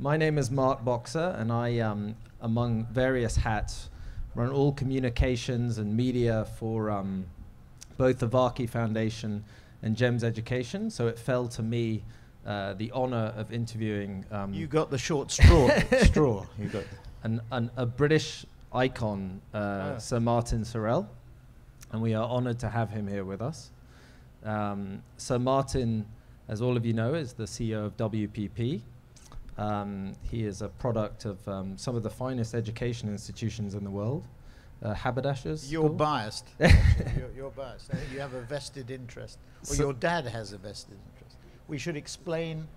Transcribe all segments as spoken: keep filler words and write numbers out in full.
My name is Mark Boxer, and I, um, among various hats, run all communications and media for um, both the Varkey Foundation and GEMS Education, so it fell to me uh, the honor of interviewing... Um, you got the short straw. straw. You got an, an, a British icon, uh, uh. Sir Martin Sorrell, and we are honored to have him here with us. Um, Sir Martin, as all of you know, is the C E O of W P P. Um, he is a product of um, some of the finest education institutions in the world. Uh, Haberdashers. You're biased. you're, you're biased. You have a vested interest. Or so your dad has a vested interest. We should explain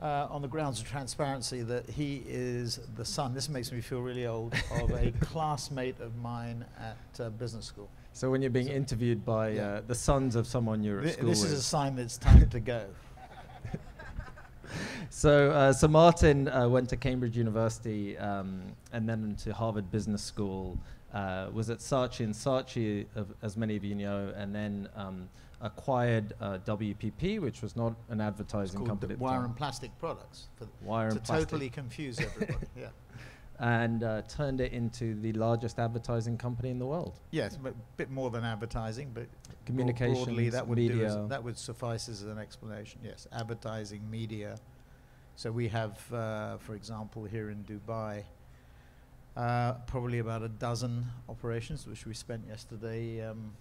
uh, on the grounds of transparency that he is the son, this makes me feel really old, of a classmate of mine at uh, business school. So when you're being so interviewed by yeah. uh, the sons of someone you're Th at school this with. This is a sign that it's time to go. So, uh, so Martin uh, went to Cambridge University um, and then to Harvard Business School, uh, was at Saatchi and Saatchi, of, as many of you know, and then um, acquired uh, W P P, which was not an advertising it's company. Wire and plastic products. For wire and plastic. To totally confuse everyone. Yeah. And uh, turned it into the largest advertising company in the world. Yes, a bit more than advertising, but communications, broadly that would media. Do as, that would suffice as an explanation. Yes, advertising, media. So we have, uh, for example, here in Dubai, uh, probably about a dozen operations, which we spent yesterday um,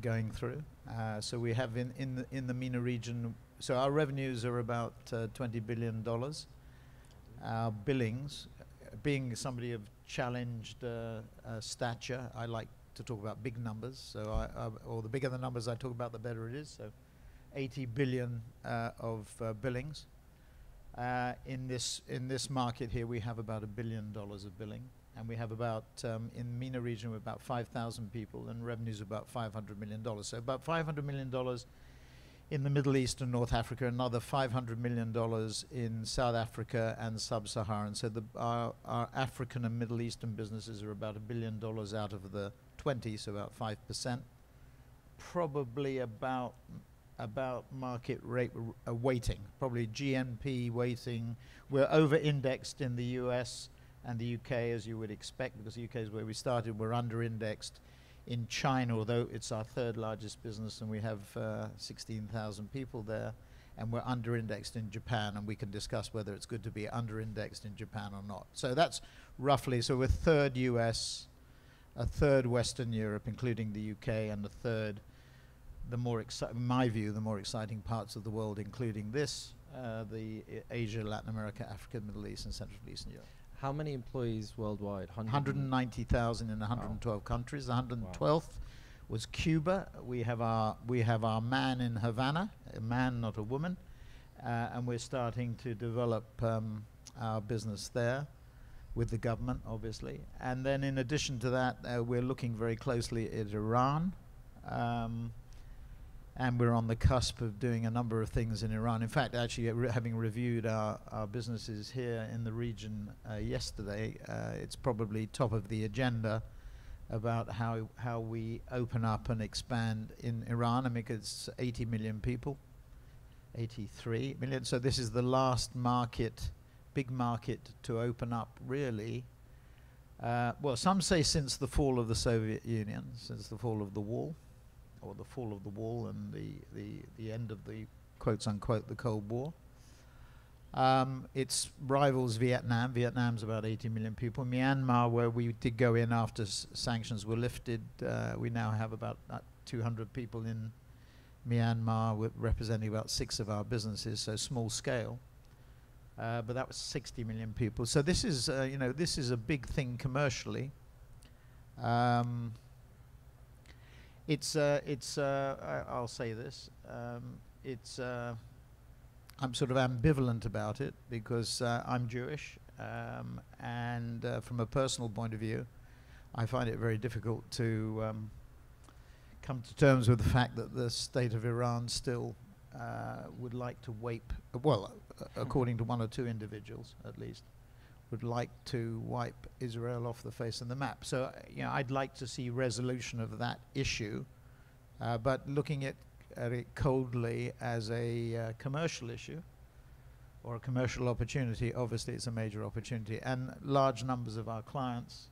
going through. Uh, so we have in, in, the, in the MENA region, so our revenues are about uh, twenty billion dollars. Our billings, being somebody of challenged uh, uh, stature, I like to talk about big numbers. So I, I, or the bigger the numbers I talk about, the better it is. So eighty billion uh, of uh, billings. Uh, in this in this market here, we have about a billion dollars of billing, and we have about um, in the MENA region we're about five thousand people, and revenues about five hundred million dollars. So about five hundred million dollars in the Middle East and North Africa, another five hundred million dollars in South Africa and Sub-Saharan. So the, our, our African and Middle Eastern businesses are about a billion dollars out of the twenty, so about five percent, probably about. about market rate uh, weighting, probably G N P weighting. We're over-indexed in the U S and the U K, as you would expect, because the U K is where we started. We're under-indexed in China, although it's our third largest business, and we have uh, sixteen thousand people there, and we're under-indexed in Japan, and we can discuss whether it's good to be under-indexed in Japan or not. So that's roughly, so we're third U S, a third Western Europe, including the U K, and a third the more exci- in my view, the more exciting parts of the world, including this, uh, the Asia, Latin America, Africa, Middle East, and Central Eastern Europe. How many employees worldwide? one hundred ninety thousand in one hundred twelve wow. countries. The one hundred twelfth wow. was Cuba. We have our we have our man in Havana, a man, not a woman, uh, and we're starting to develop um, our business there with the government, obviously. And then, in addition to that, uh, we're looking very closely at Iran. Um, And we're on the cusp of doing a number of things in Iran. In fact, actually, uh, re having reviewed our, our businesses here in the region uh, yesterday, uh, it's probably top of the agenda about how how we open up and expand in Iran. I mean, it's eighty million people, eighty-three million. So this is the last market, big market to open up, really. Uh, well, some say since the fall of the Soviet Union, since the fall of the wall. or the fall of the wall and the, the, the end of the, quotes unquote, the Cold War. Um, it rivals Vietnam. Vietnam's about eighty million people. Myanmar, where we did go in after s sanctions were lifted, uh, we now have about uh, two hundred people in Myanmar, we're representing about six of our businesses, so small scale. Uh, but that was sixty million people. So this is, uh, you know, this is a big thing commercially. Um, It's, uh, it's uh, I, I'll say this, um, it's, uh, I'm sort of ambivalent about it because uh, I'm Jewish um, and uh, from a personal point of view, I find it very difficult to um, come to terms with the fact that the state of Iran still uh, would like to wipe, well, uh, according to one or two individuals at least, would like to wipe Israel off the face of the map. So, uh, you know, I'd like to see resolution of that issue, uh, but looking at, at it coldly as a uh, commercial issue, or a commercial opportunity, obviously it's a major opportunity. And large numbers of our clients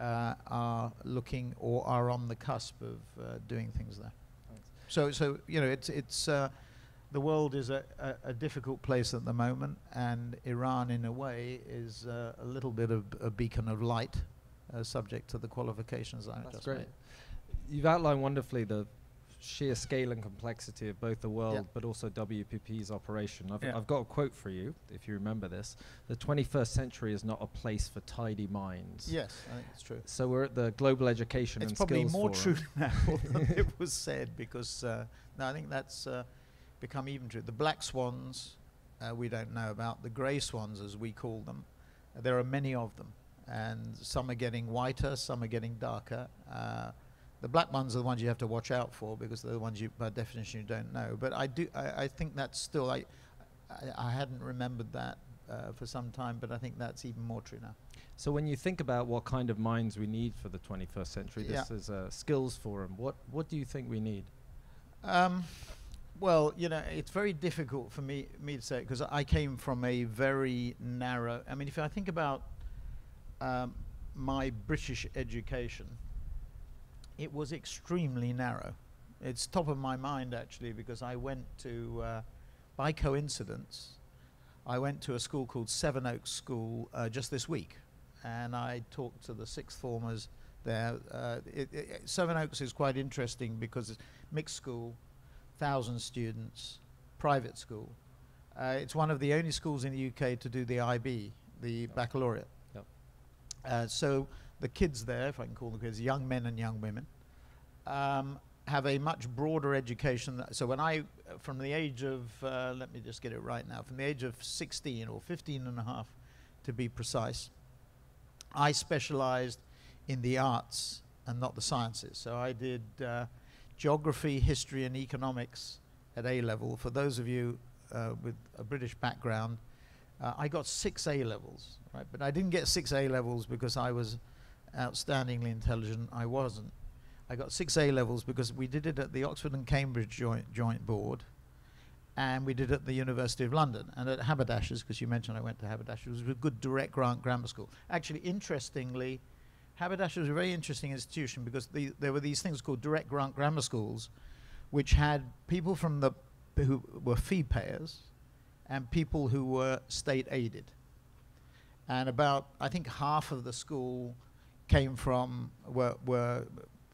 uh, are looking or are on the cusp of uh, doing things there. Thanks. So, so you know, it's, it's uh, the world is a, a, a difficult place at the moment, and Iran, in a way, is uh, a little bit of a beacon of light, uh, subject to the qualifications I That's just great. Made. You've outlined wonderfully the sheer scale and complexity of both the world, yeah. but also W P P's operation. I've, yeah. I've got a quote for you, if you remember this. The twenty-first century is not a place for tidy minds. Yes, I think it's true. So we're at the Global Education it's and Skills Forum. It's probably more true now than it was said, because uh, no, I think that's uh, become even true. The black swans, uh, we don't know about. The grey swans, as we call them, uh, there are many of them. And some are getting whiter, some are getting darker. Uh, The black ones are the ones you have to watch out for, because they're the ones you, by definition, you don't know. But I do, I, I think that's still, I, I, I hadn't remembered that uh, for some time, but I think that's even more true now. So when you think about what kind of minds we need for the twenty-first century, yeah. this is a skills forum. What, what do you think we need? Um, well, you know, it's very difficult for me, me to say, because I came from a very narrow, I mean, if I think about um, my British education, it was extremely narrow. It's top of my mind, actually, because I went to, uh, by coincidence, I went to a school called Sevenoaks School uh, just this week, and I talked to the sixth formers there. Uh, it, it, Sevenoaks is quite interesting because it's mixed school, one thousand students, private school. Uh, it's one of the only schools in the U K to do the I B, the oh. baccalaureate. Yep. Uh, so. The kids there, if I can call them kids, young men and young women, um, have a much broader education. That, so when I, from the age of, uh, let me just get it right now, from the age of sixteen or fifteen and a half, to be precise, I specialized in the arts and not the sciences. So I did uh, geography, history, and economics at A level. For those of you uh, with a British background, uh, I got six A levels, right? But I didn't get six A levels because I was outstandingly intelligent. I wasn't. I got six A levels because we did it at the Oxford and Cambridge joint, joint board, and we did it at the University of London and at Haberdashers, because you mentioned I went to Haberdashers. It was a good direct grant grammar school. Actually, interestingly, Haberdashers was a very interesting institution because the, there were these things called direct grant grammar schools, which had people from the who were fee payers and people who were state aided. And about, I think, half of the school came from, were, were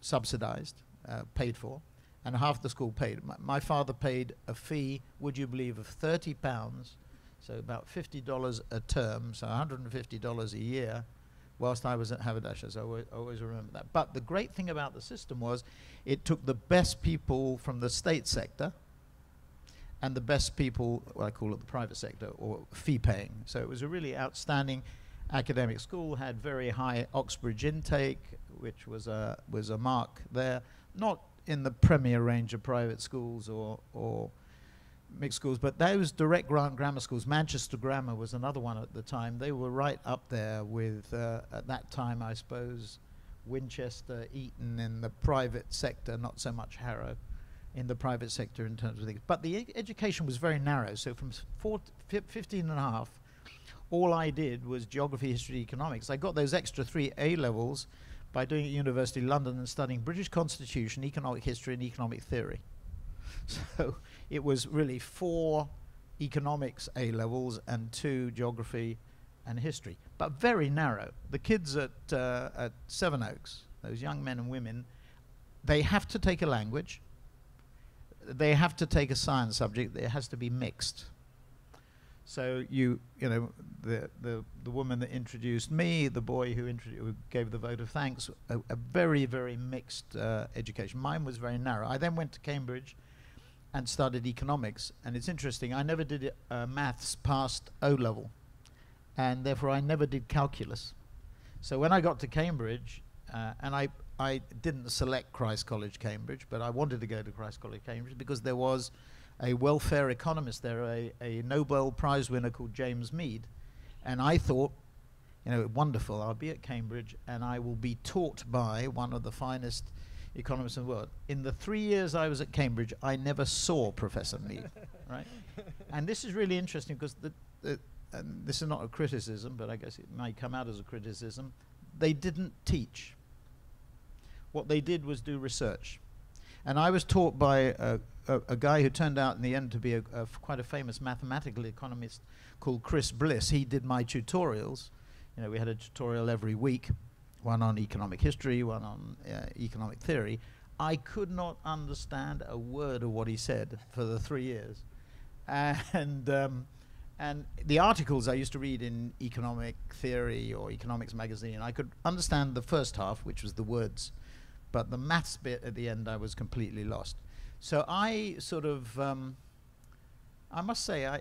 subsidized, uh, paid for, and half the school paid. My, my father paid a fee, would you believe, of thirty pounds, so about fifty dollars a term, so one hundred fifty dollars a year, whilst I was at Haberdashers. I always, always remember that. But the great thing about the system was it took the best people from the state sector and the best people, well, I call it the private sector, or fee-paying. So it was a really outstanding academic school, had very high Oxbridge intake, which was a, was a mark there, not in the premier range of private schools or, or mixed schools, but those direct grant grammar schools, Manchester Grammar was another one at the time, they were right up there with, uh, at that time, I suppose, Winchester, Eton in the private sector, not so much Harrow in the private sector in terms of things. But the e education was very narrow, so from four to fifteen and a half, all I did was geography, history, economics. I got those extra three A levels by doing it at University of London and studying British Constitution, economic history, and economic theory. So it was really four economics A levels and two geography and history, but very narrow. The kids at, uh, at Sevenoaks, those young men and women, they have to take a language, they have to take a science subject, it has to be mixed. So you, you know, the, the, the woman that introduced me, the boy who, who gave the vote of thanks, a, a very, very mixed uh, education. Mine was very narrow. I then went to Cambridge and studied economics. And it's interesting, I never did uh, maths past O level. And therefore, I never did calculus. So when I got to Cambridge, uh, and I, I didn't select Christ College Cambridge, but I wanted to go to Christ College Cambridge because there was a welfare economist there, a, a Nobel Prize winner called James Mead. And I thought, you know, wonderful, I'll be at Cambridge and I will be taught by one of the finest economists in the world. In the three years I was at Cambridge, I never saw Professor Mead. right? And this is really interesting because the, the, and this is not a criticism, but I guess it may come out as a criticism. They didn't teach. What they did was do research. And I was taught by a, a, a guy who turned out in the end to be a, a quite a famous mathematical economist called Chris Bliss. He did my tutorials. You know, we had a tutorial every week, one on economic history, one on uh, economic theory. I could not understand a word of what he said for the three years. And, um, and the articles I used to read in Economic Theory or Economics Magazine, I could understand the first half, which was the words. But the maths bit at the end, I was completely lost. So I sort of, um, I must say, I, I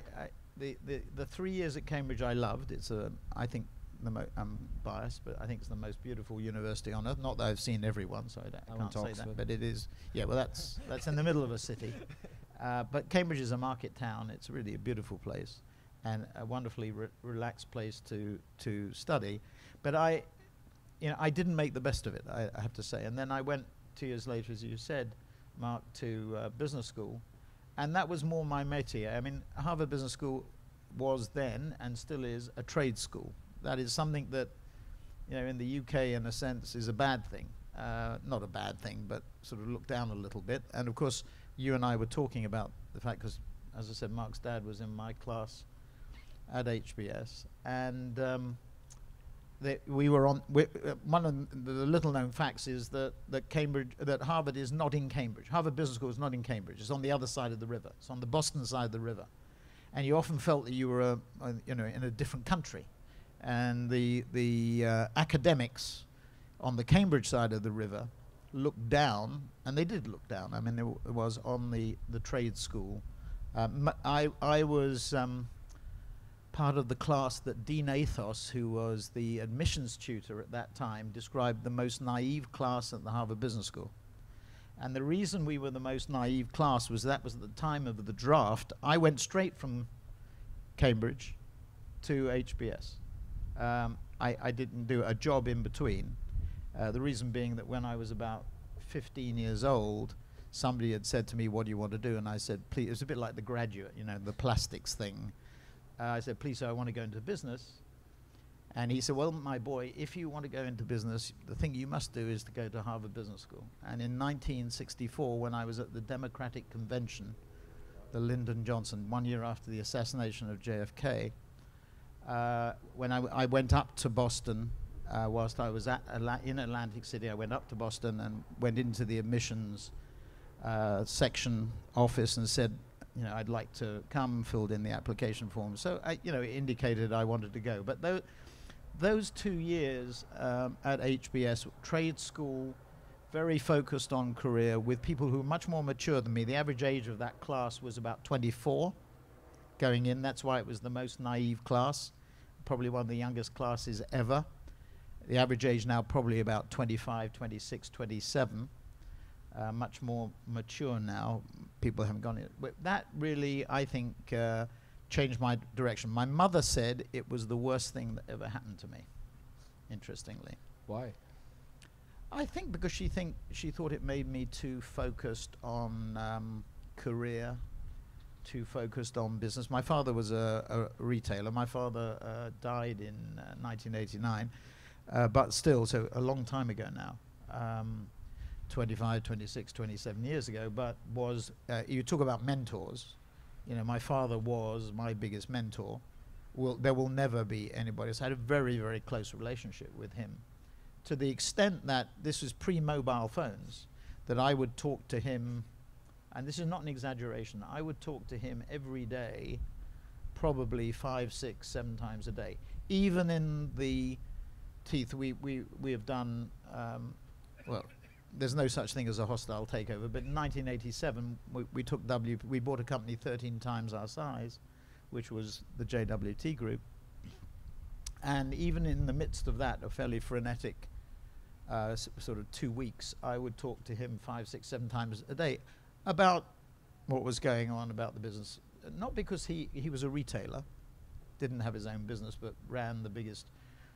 the, the, the three years at Cambridge I loved. It's a, I think, the mo I'm biased, but I think it's the most beautiful university on earth. Not that I've seen everyone, so I, don't, I can't say Oxford. that, but it is. Yeah, well, that's, that's in the middle of a city. Uh, but Cambridge is a market town. It's really a beautiful place and a wonderfully re relaxed place to, to study. But I, you know, I didn't make the best of it, I, I have to say. And then I went two years later, as you said, Mark, to uh, business school. And that was more my métier. I mean, Harvard Business School was then, and still is, a trade school. That is something that, you know, in the U K, in a sense, is a bad thing. Uh, not a bad thing, but sort of looked down a little bit. And of course, you and I were talking about the fact, because, as I said, Mark's dad was in my class at H B S. And... Um, That we were on. We, uh, one of the little-known facts is that that Cambridge, that Harvard is not in Cambridge. Harvard Business School is not in Cambridge. It's on the other side of the river. It's on the Boston side of the river, and you often felt that you were, a, a, you know, in a different country. And the the uh, academics on the Cambridge side of the river looked down, and they did look down. I mean, there w was on the the trade school. Um, I I was. Um, part of the class that Dean Athos, who was the admissions tutor at that time, described the most naive class at the Harvard Business School. And the reason we were the most naive class was that was at the time of the draft. I went straight from Cambridge to H B S. Um, I, I didn't do a job in between. Uh, the reason being that when I was about fifteen years old, somebody had said to me, what do you want to do? And I said, please. It was a bit like The Graduate, you know, the plastics thing. I said, please, sir, I want to go into business. And he said, well, my boy, if you want to go into business, the thing you must do is to go to Harvard Business School. And in nineteen sixty-four, when I was at the Democratic Convention, the Lyndon Johnson, one year after the assassination of J F K, uh, when I, w I went up to Boston, uh, whilst I was at Atla in Atlantic City, I went up to Boston and went into the admissions uh, section office and said, you know, I'd like to come, filled in the application form. So, I, you know, it indicated I wanted to go. But tho those two years um, at H B S, trade school, very focused on career, with people who were much more mature than me. The average age of that class was about twenty-four going in. That's why it was the most naive class, probably one of the youngest classes ever. The average age now probably about twenty-five, twenty-six, twenty-seven. Uh, much more mature now. People haven't gone it. That really, I think, uh, changed my direction. My mother said it was the worst thing that ever happened to me, interestingly. Why? I think because she, think she thought it made me too focused on um, career, too focused on business. My father was a, a retailer. My father uh, died in uh, nineteen eighty-nine, uh, but still, so a long time ago now. Um, twenty-five, twenty-six, twenty-seven years ago, but was, uh, you talk about mentors, you know, my father was my biggest mentor. Will, there will never be anybody else. I had a very, very close relationship with him, to the extent that this was pre-mobile phones, that I would talk to him, and this is not an exaggeration, I would talk to him every day, probably five, six, seven times a day. Even in the teeth, we, we, we have done, um, well, there's no such thing as a hostile takeover, but in nineteen eighty-seven, we, we took W, we bought a company thirteen times our size, which was the J W T Group. And even in the midst of that, a fairly frenetic uh, sort of two weeks, I would talk to him five, six, seven times a day about what was going on, about the business. Not because he, he was a retailer, didn't have his own business, but ran the biggest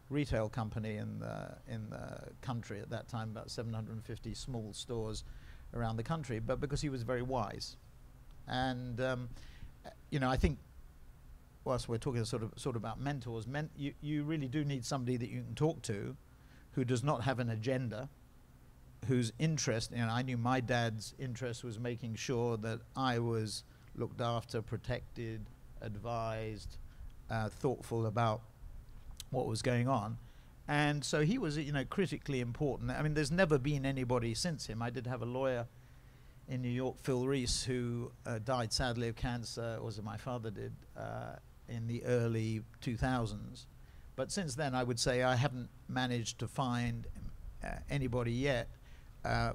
retail company in the, in the country at that time, about seven hundred fifty small stores around the country, but because he was very wise. And um, you know, I think whilst we're talking sort of sort of about mentors, men, you, you really do need somebody that you can talk to who does not have an agenda, whose interest, you know, I knew my dad's interest was making sure that I was looked after, protected, advised, uh, thoughtful about what was going on. And so he was, you know, critically important. I mean, there's never been anybody since him. I did have a lawyer in New York, Phil Reese, who uh, died sadly of cancer, or as my father did, uh, in the early two thousands. But since then, I would say I haven't managed to find uh, anybody yet uh,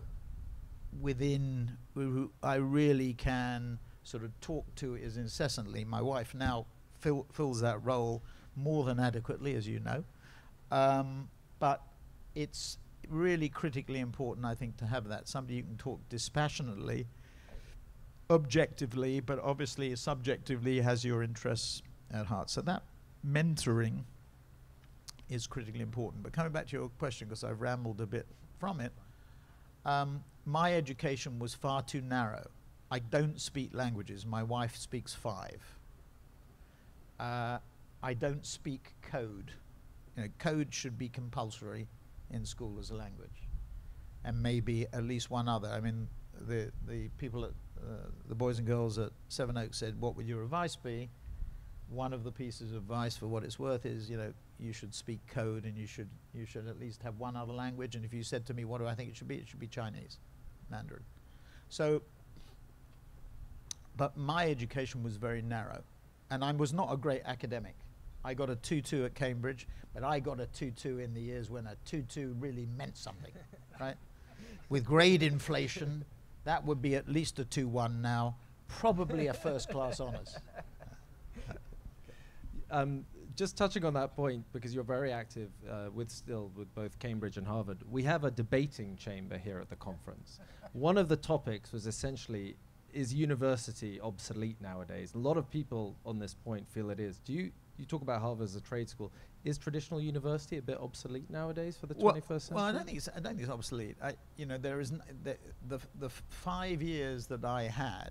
within who I really can sort of talk to is incessantly. My wife now fill, fills that role more than adequately, as you know. Um, but it's really critically important, I think, to have that. Somebody you can talk dispassionately, objectively, but obviously subjectively has your interests at heart. So that mentoring is critically important. But coming back to your question, because I've rambled a bit from it, um, my education was far too narrow. I don't speak languages. My wife speaks five. Uh, I don't speak code. You know, code should be compulsory in school as a language, and maybe at least one other. I mean, the the people at uh, the boys and girls at Sevenoaks said, "What would your advice be?" One of the pieces of advice, for what it's worth, is, you know, you should speak code, and you should you should at least have one other language. And if you said to me, "What do I think it should be?" It should be Chinese, Mandarin. So, but my education was very narrow, and I was not a great academic. I got a two two at Cambridge, but I got a two two in the years when a two two really meant something, right? With grade inflation, that would be at least a two one now, probably a first-class honours. Um, just touching on that point, because you're very active uh, with still with both Cambridge and Harvard, we have a debating chamber here at the conference. One of the topics was essentially, is university obsolete nowadays? A lot of people on this point feel it is. Do you? You talk about Harvard as a trade school. Is traditional university a bit obsolete nowadays for the well, twenty-first century? Well, I don't think it's, I don't think it's obsolete. I, you know, there is n the, the the five years that I had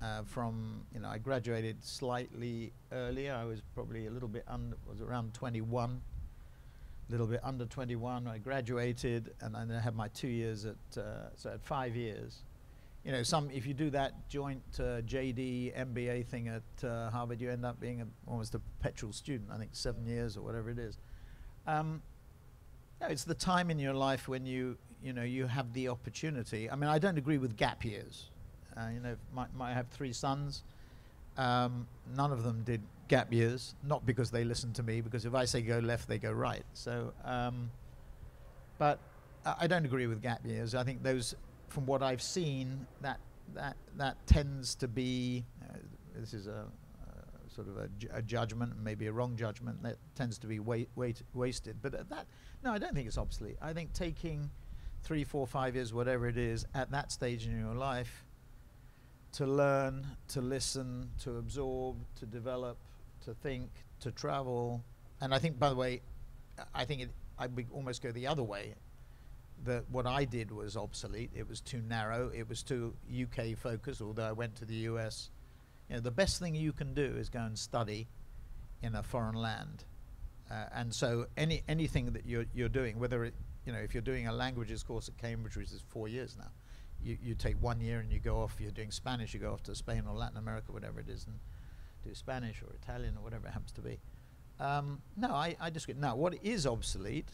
uh, from, you know, I graduated slightly earlier. I was probably a little bit under, was around twenty-one, a little bit under twenty-one. I graduated, and then I had my two years at uh, so I had five years. You know, some if you do that joint uh, J D M B A thing at uh, Harvard, you end up being a, almost a perpetual student. I think seven years or whatever it is. Um, no, it's the time in your life when you you know you have the opportunity. I mean, I don't agree with gap years. Uh, you know, my, my I have three sons. Um, none of them did gap years, not because they listened to me, because if I say go left, they go right. So, um, but I, I don't agree with gap years. I think those. From what I've seen, that that that tends to be, uh, this is a uh, sort of a, ju a judgment, maybe a wrong judgment, that tends to be wait, wait, wasted. But at that, no, I don't think it's obsolete. I think taking three, four, five years, whatever it is, at that stage in your life, to learn, to listen, to absorb, to develop, to think, to travel, and I think, by the way, I think it, I would almost go the other way. That what I did was obsolete. It was too narrow. It was too U K focused, although I went to the U S. You know, the best thing you can do is go and study in a foreign land. Uh, and so any anything that you're, you're doing, whether it, you know, if you're doing a languages course at Cambridge, which is four years now, you, you take one year and you go off, you're doing Spanish, you go off to Spain or Latin America, whatever it is, and do Spanish or Italian or whatever it happens to be. Um, no, I, I disagree. Now, what is obsolete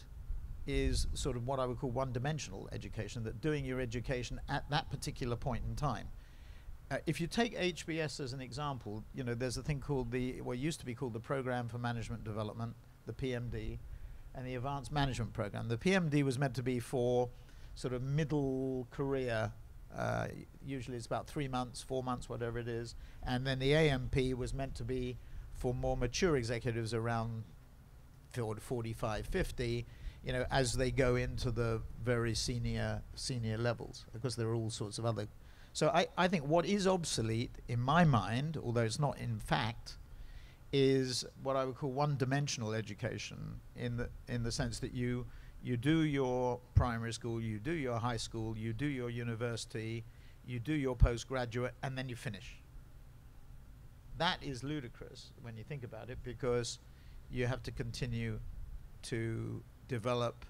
is sort of what I would call one-dimensional education, that doing your education at that particular point in time. Uh, if you take H B S as an example, you know, there's a thing called the, what used to be called the Program for Management Development, the P M D, and the Advanced Management Program. The P M D was meant to be for sort of middle career, uh, usually it's about three months, four months, whatever it is, and then the A M P was meant to be for more mature executives around forty-five, fifty, you know, as they go into the very senior senior levels, because there are all sorts of other. So I, I think what is obsolete in my mind, although it's not in fact, is what I would call one-dimensional education, in the in the sense that you you do your primary school, you do your high school, you do your university, you do your postgraduate, and then you finish. that is ludicrous when you think about it, because you have to continue to develop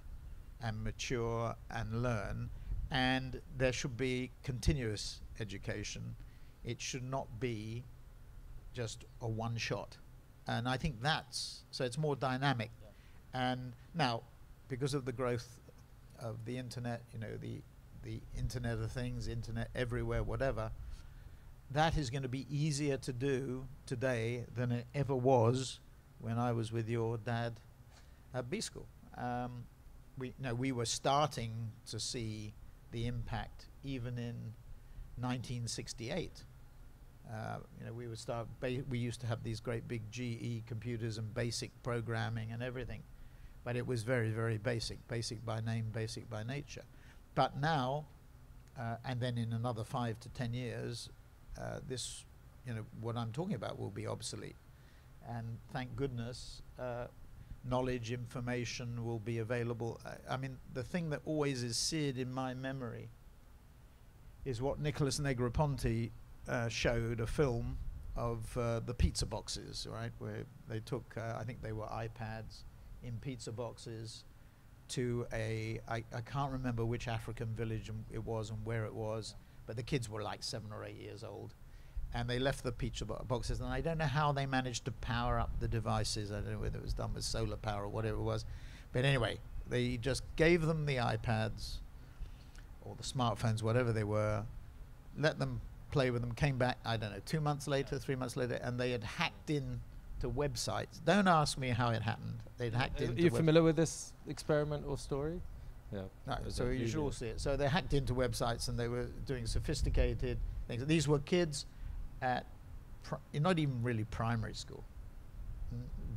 and mature and learn, and there should be continuous education. It should not be just a one shot. And I think that's, so it's more dynamic. Yeah. And now, because of the growth of the internet, you know, the, the internet of things, internet everywhere, whatever, that is going to be easier to do today than it ever was when I was with your dad at B School. Um, we, no, we were starting to see the impact even in nineteen sixty-eight. Uh, you know, we would start. Ba we used to have these great big G E computers and basic programming and everything, but it was very, very basic, basic by name, basic by nature. But now, uh, and then in another five to ten years, uh, this, you know, what I'm talking about will be obsolete. And thank goodness, uh, knowledge, information will be available. I, I mean, the thing that always is seared in my memory is what Nicholas Negroponte Uh, showed, a film of uh, the pizza boxes, right, where they took, uh, I think they were iPads in pizza boxes to a, I, I can't remember which African village it was and where it was, but the kids were like seven or eight years old, and they left the pizza bo boxes, and I don't know how they managed to power up the devices. I don't know whether it was done with solar power or whatever it was, but anyway, they just gave them the iPads or the smartphones, whatever they were, let them play with them, came back, I don't know, two months later, three months later, and they had hacked in to websites. Don't ask me how it happened. They'd hacked in. Are you familiar with this experiment or story? Yeah. No, so you should all see it. So they hacked into websites, and they were doing sophisticated things. These were kids at pri not even really primary school,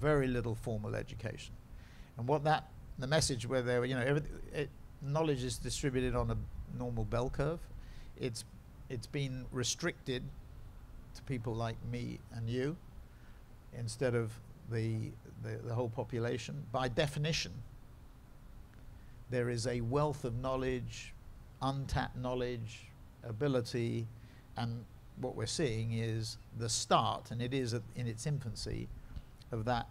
very little formal education. And what that, the message where they were, you know, every, it, knowledge is distributed on a normal bell curve. It's It's been restricted to people like me and you instead of the, the, the whole population. By definition, there is a wealth of knowledge, untapped knowledge, ability, and what we're seeing is the start, and it is in its infancy, of that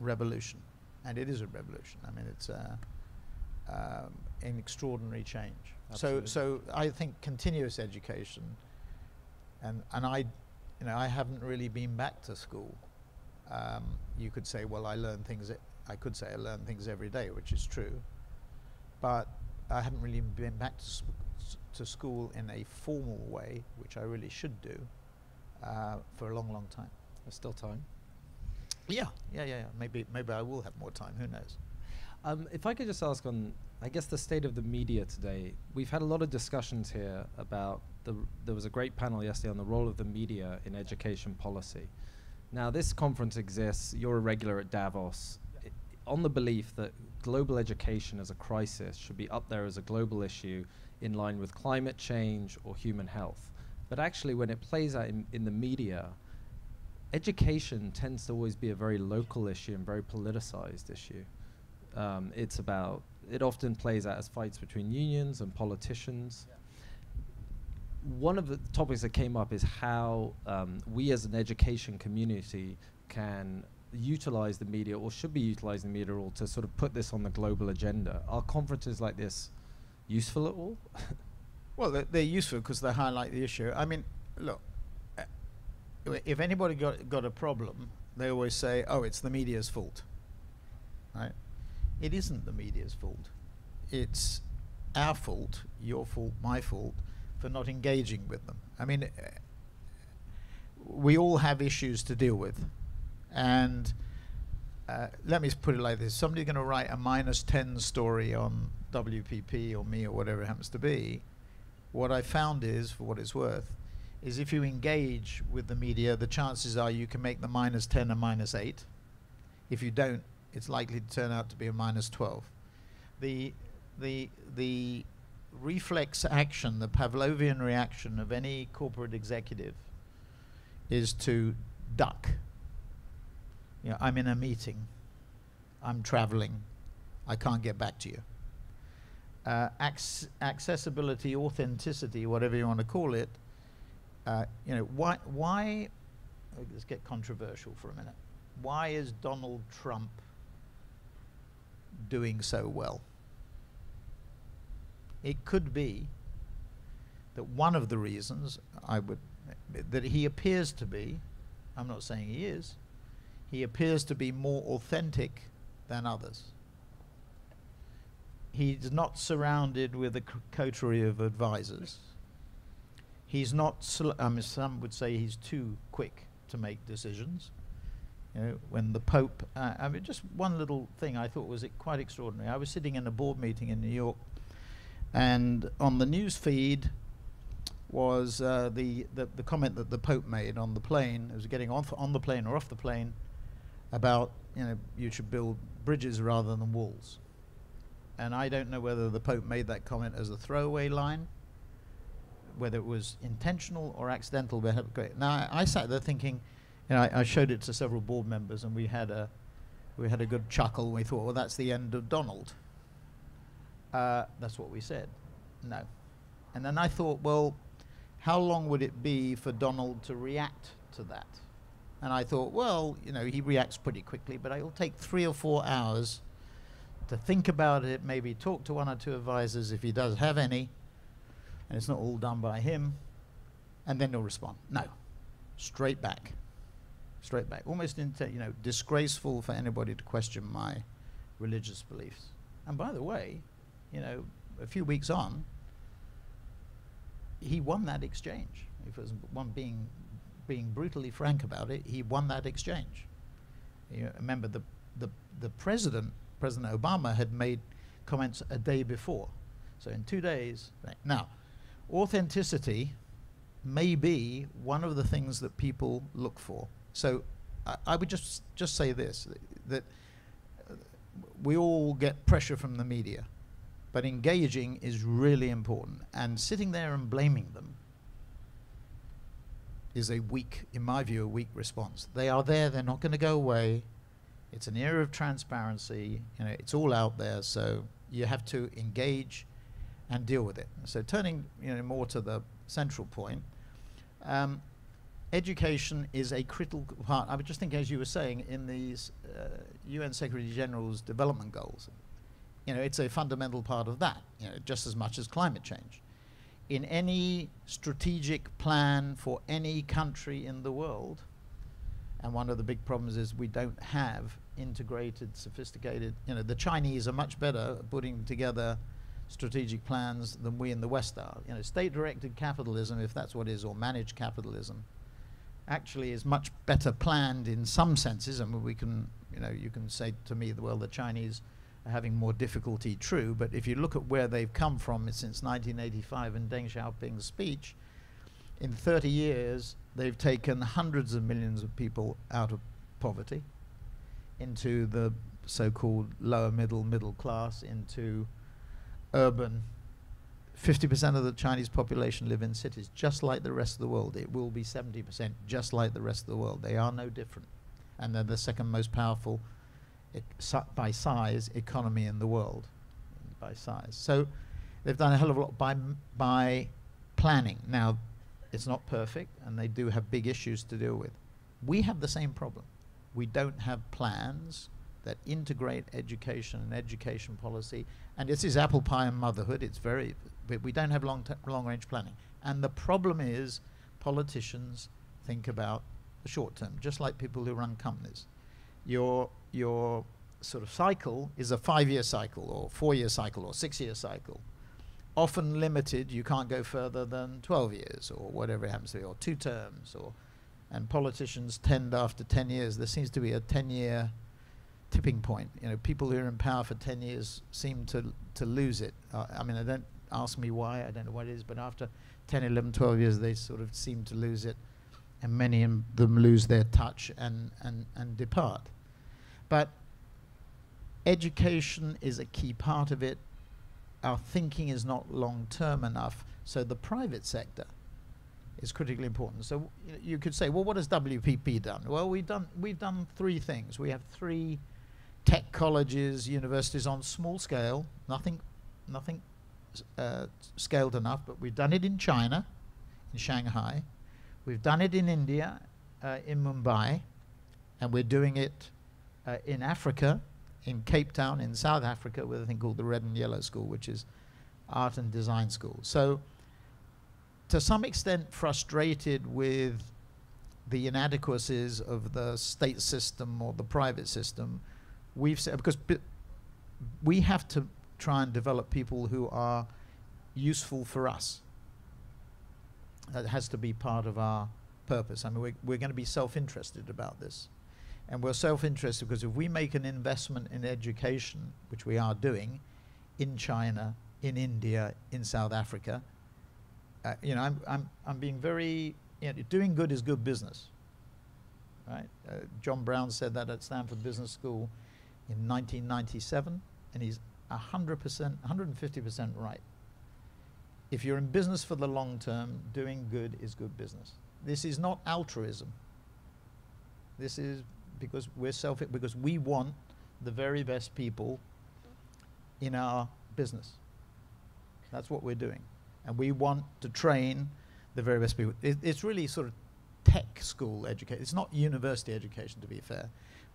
revolution. And it is a revolution. I mean, it's a, um, an extraordinary change. Absolutely. So, so I think continuous education, and and I, you know, I haven't really been back to school. Um, you could say, well, I learn things. I could say I learn things every day, which is true, but I haven't really been back to sp to school in a formal way, which I really should do, uh, for a long, long time. There's still time. Yeah, yeah, yeah. yeah. Maybe, maybe I will have more time. Who knows? Um, if I could just ask on, I guess, the state of the media today. We've had a lot of discussions here about, the, there was a great panel yesterday on the role of the media in education policy. Now this conference exists, you're a regular at Davos, yeah. I, on the belief that global education as a crisis should be up there as a global issue in line with climate change or human health. But actually when it plays out in, in the media, education tends to always be a very local issue and very politicized issue. Um, it's about, it often plays out as fights between unions and politicians. Yeah. One of the topics that came up is how um, we as an education community can utilize the media, or should be utilizing the media all, to sort of put this on the global agenda. Are conferences like this useful at all? Well, they're, they're useful because they highlight the issue. I mean, look, uh, if anybody got, got a problem, they always say, oh, it's the media's fault, right? It isn't the media's fault. It's our fault, your fault, my fault, for not engaging with them. I mean, uh, we all have issues to deal with. And uh, let me put it like this. Somebody's going to write a minus ten story on W P P or me or whatever it happens to be. What I found is, for what it's worth, is if you engage with the media, the chances are you can make the minus ten a minus eight. If you don't, it's likely to turn out to be a minus twelve. The, the, the reflex action, the Pavlovian reaction of any corporate executive is to duck. You know, I'm in a meeting, I'm traveling, I can't get back to you. Uh, ac accessibility, authenticity, whatever you want to call it, uh, you know, why, why, let's get controversial for a minute. Why is Donald Trump doing so well? It could be that one of the reasons I would, that he appears to be, I'm not saying he is, he appears to be more authentic than others. He's not surrounded with a coterie of advisors. He's not, sl um, some would say he's too quick to make decisions. You know, when the Pope, uh, I mean, just one little thing I thought was quite extraordinary. I was sitting in a board meeting in New York, and on the news feed was uh, the, the, the comment that the Pope made on the plane. It was getting off, on the plane or off the plane about, you know, you should build bridges rather than walls. And I don't know whether the Pope made that comment as a throwaway line, whether it was intentional or accidental. Now, I, I sat there thinking, you know, I, I showed it to several board members, and we had a, we had a good chuckle, and we thought, well, that's the end of Donald. Uh, that's what we said. No. And then I thought, well, how long would it be for Donald to react to that? And I thought, well, you know, he reacts pretty quickly, but it'll take three or four hours to think about it, maybe talk to one or two advisors if he does have any, and it's not all done by him, and then he'll respond. No. Straight back. Straight back. Almost, into, you know, disgraceful for anybody to question my religious beliefs. And by the way, you know, a few weeks on, he won that exchange. If it was one being, being brutally frank about it, he won that exchange. You know, remember, the, the, the president, President Obama, had made comments a day before. So in two days, right. Now, authenticity may be one of the things that people look for. So I, I would just, just say this, that, that we all get pressure from the media. But engaging is really important. And sitting there and blaming them is a weak, in my view, a weak response. They are there. They're not going to go away. It's an era of transparency. You know, it's all out there. So you have to engage and deal with it. So turning, you know, more to the central point, um, education is a critical part. I was just thinking, as you were saying, in these uh, U N Secretary General's development goals. You know, it's a fundamental part of that, you know, just as much as climate change. In any strategic plan for any country in the world, and one of the big problems is we don't have integrated, sophisticated, you know, the Chinese are much better at putting together strategic plans than we in the West are. You know, state-directed capitalism, if that's what it is, or managed capitalism, actually is much better planned in some senses. I mean, we can, you know, you can say to me, well, the Chinese having more difficulty, true, but if you look at where they've come from since nineteen eighty-five and Deng Xiaoping's speech, in thirty years, they've taken hundreds of millions of people out of poverty, into the so-called lower middle, middle class, into urban. fifty percent of the Chinese population live in cities, just like the rest of the world. It will be seventy percent, just like the rest of the world. They are no different. And they're the second most powerful by size economy in the world, by size. So they've done a hell of a lot by, by planning. Now, it's not perfect, and they do have big issues to deal with. We have the same problem. We don't have plans that integrate education and education policy. And this is apple pie and motherhood. It's very, we don't have long, long range planning. And the problem is politicians think about the short term, just like people who run companies. Your, your sort of cycle is a five-year cycle or four-year cycle or six-year cycle. Often limited, you can't go further than twelve years or whatever it happens to be, or two terms. Or, and politicians tend after ten years, there seems to be a ten-year tipping point. You know, people who are in power for ten years seem to, to lose it. Uh, I mean, I don't ask me why, I don't know what it is, but after ten, eleven, twelve years, they sort of seem to lose it. And many of them lose their touch and, and, and depart. But education is a key part of it. Our thinking is not long-term enough, so the private sector is critically important. So you could say, well, what has W P P done? Well, we've done, we've done three things. We have three tech colleges, universities on small scale, nothing, nothing uh, scaled enough, but we've done it in China, in Shanghai. We've done it in India, uh, in Mumbai, and we're doing it uh, in Africa, in Cape Town, in South Africa, with a thing called the Red and Yellow School, which is art and design school. So to some extent frustrated with the inadequacies of the state system or the private system, we've said, because we have to try and develop people who are useful for us. That has to be part of our purpose. I mean, we're, we're going to be self-interested about this. And we're self-interested because if we make an investment in education, which we are doing, in China, in India, in South Africa, uh, you know, I'm, I'm, I'm being very, you know, doing good is good business, right? Uh, John Brown said that at Stanford Business School in nineteen ninety-seven, and he's one hundred percent, one hundred fifty percent right. If you're in business for the long term, doing good is good business. This is not altruism. This is because we're selfish, because we want the very best people in our business. That's what we're doing. And we want to train the very best people. It, it's really sort of tech school education. It's not university education, to be fair.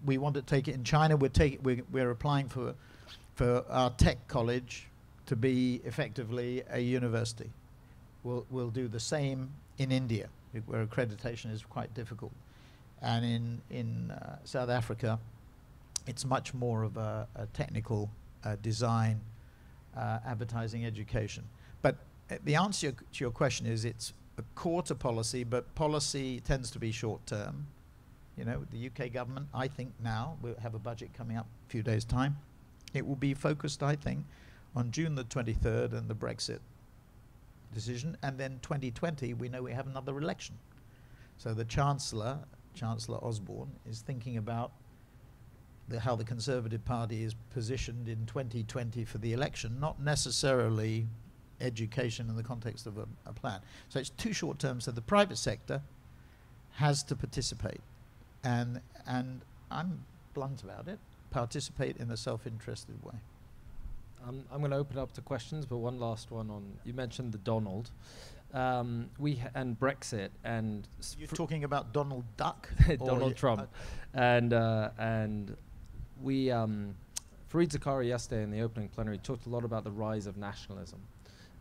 We want to take it in China. We're, take, we're, we're applying for, for our tech college to be effectively a university. We'll, we'll do the same in India, where accreditation is quite difficult. And in, in uh, South Africa, it's much more of a, a technical uh, design, uh, advertising education. But uh, the answer to your question is it's a core to policy, but policy tends to be short term. You know, the U K government, I think now, we'll have a budget coming up in a few days' time. It will be focused, I think, on June the twenty-third and the Brexit decision. And then twenty twenty, we know we have another election. So the Chancellor, Chancellor Osborne, is thinking about the, how the Conservative Party is positioned in twenty twenty for the election, not necessarily education in the context of a, a plan. So it's too short term, so the private sector has to participate. And, and I'm blunt about it, participate in a self-interested way. Um, I'm going to open up to questions, but one last one on, you mentioned the Donald. Um, we ha and Brexit and you're talking about Donald Duck, Donald Trump, uh, and uh, and we um, Fareed Zakaria yesterday in the opening plenary talked a lot about the rise of nationalism.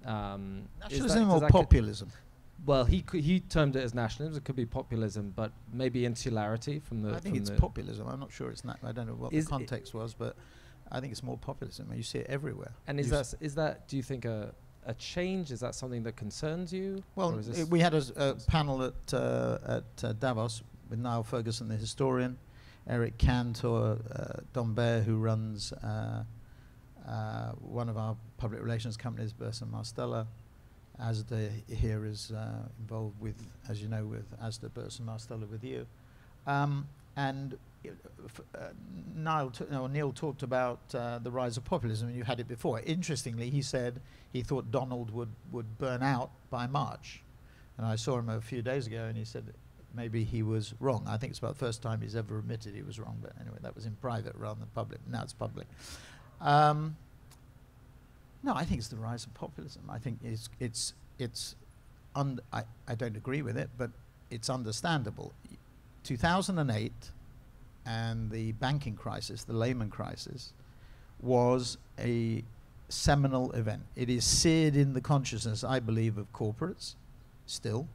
Um, nationalism that, or populism? Well, he he termed it as nationalism. It could be populism, but maybe insularity from the. I think it's populism. I'm not sure it's. Na I don't know what the context was, but I think it's more populism. You see it everywhere. And is that is that? Do you think a a change? Is that something that concerns you? Well, it, we had a, a panel at, uh, at uh, Davos with Niall Ferguson, the historian, Eric Cantor, uh, Don Baer, who runs uh, uh, one of our public relations companies, Burson Marsteller. Asda here is uh, involved with, as you know, with Asda, Burson Marsteller with you. Um, and uh, Niall t no, Neil talked about uh, the rise of populism, and you had it before. Interestingly, he said he thought Donald would, would burn out by March. And I saw him a few days ago, and he said maybe he was wrong. I think it's about the first time he's ever admitted he was wrong. But anyway, that was in private rather than public. Now it's public. Um, no, I think it's the rise of populism. I think it's, it's, it's und I, I don't agree with it, but it's understandable. two thousand eight, and the banking crisis, the Lehman crisis, was a seminal event. It is seared in the consciousness, I believe, of corporates still,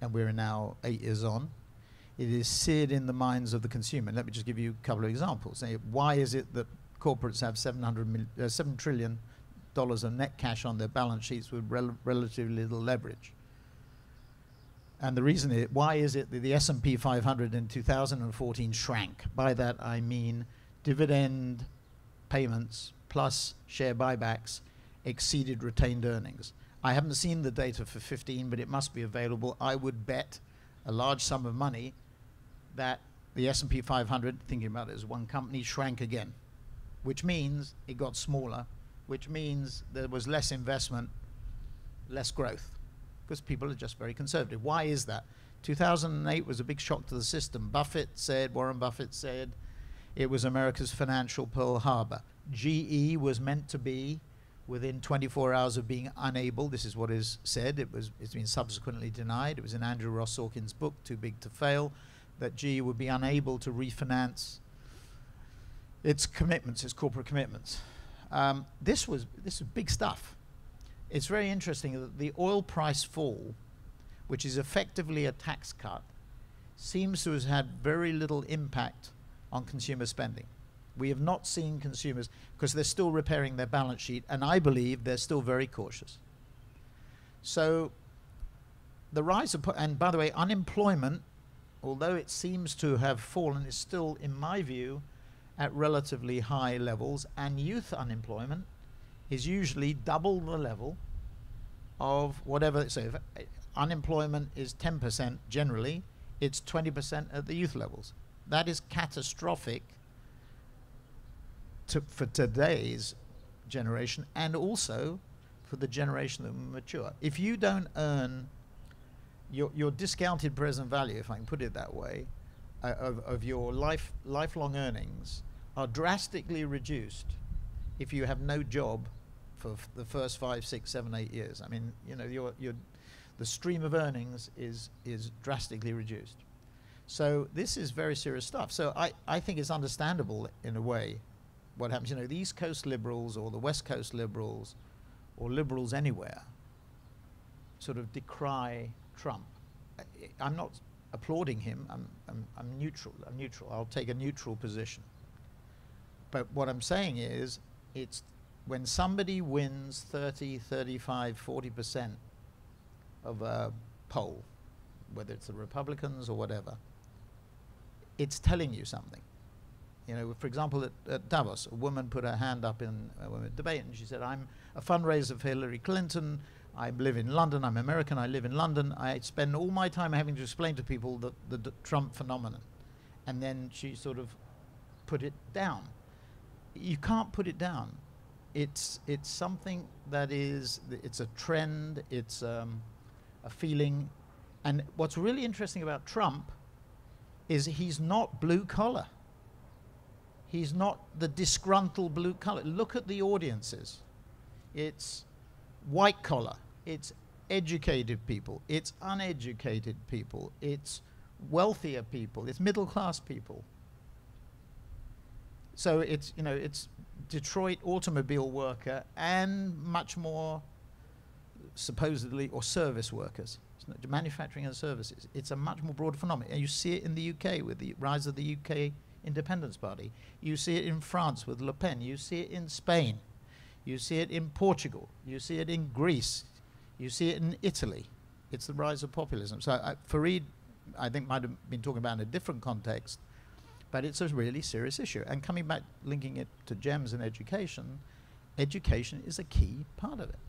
and we're now eight years on. It is seared in the minds of the consumer. And let me just give you a couple of examples. Why is it that corporates have seven hundred mil, uh, seven trillion dollars of net cash on their balance sheets with rel relatively little leverage? And the reason is, why is it that the S and P five hundred in two thousand fourteen shrank? By that I mean dividend payments plus share buybacks exceeded retained earnings. I haven't seen the data for fifteen, but it must be available. I would bet a large sum of money that the S and P five hundred, thinking about it as one company, shrank again, which means it got smaller, which means there was less investment, less growth. Because people are just very conservative. Why is that? two thousand eight was a big shock to the system. Buffett said, Warren Buffett said, it was America's financial Pearl Harbor. G E was meant to be, within twenty-four hours of being unable, this is what is said, it was, it's been subsequently denied. It was in Andrew Ross Sorkin's book, Too Big to Fail. that G E would be unable to refinance its commitments, its corporate commitments. Um, this was this was big stuff. It's very interesting that the oil price fall, which is effectively a tax cut, seems to have had very little impact on consumer spending. We have not seen consumers, because they're still repairing their balance sheet, and I believe they're still very cautious. So the rise of, and by the way, unemployment, although it seems to have fallen, is still, in my view, at relatively high levels, and youth unemployment is usually double the level of whatever, so if unemployment is ten percent generally, it's twenty percent at the youth levels. That is catastrophic to, for today's generation, and also for the generation that will mature. If you don't earn your, your discounted present value, if I can put it that way, uh, of, of your life, lifelong earnings are drastically reduced if you have no job for f the first five, six, seven, eight years. I mean, you know, your, your, the stream of earnings is, is drastically reduced. So this is very serious stuff. So I, I think it's understandable in a way what happens. You know, the East Coast liberals or the West Coast liberals or liberals anywhere sort of decry Trump. I, I'm not applauding him. I'm, I'm, I'm neutral. I'm neutral. I'll take a neutral position. But what I'm saying is, it's when somebody wins thirty, thirty-five, forty percent of a poll, whether it's the Republicans or whatever, it's telling you something. You know, for example, at, at Davos, a woman put her hand up in a debate and she said, I'm a fundraiser for Hillary Clinton. I live in London. I'm American. I live in London. I spend all my time having to explain to people the, the d Trump phenomenon. And then she sort of put it down. You can't put it down. It's it's something that is, it's a trend, it's um, a feeling. And what's really interesting about Trump is he's not blue collar. He's not the disgruntled blue collar. Look at the audiences. It's white collar. It's educated people. It's uneducated people. It's wealthier people. It's middle class people. So it's, you know, it's Detroit automobile worker and much more supposedly, or service workers, manufacturing and services. It's a much more broad phenomenon. And you see it in the U K with the rise of the U K Independence Party. You see it in France with Le Pen. You see it in Spain. You see it in Portugal. You see it in Greece. You see it in Italy. It's the rise of populism. So uh, Fareed, I think, might have been talking about in a different context. But it's a really serious issue. And coming back, linking it to GEMS and education, education is a key part of it.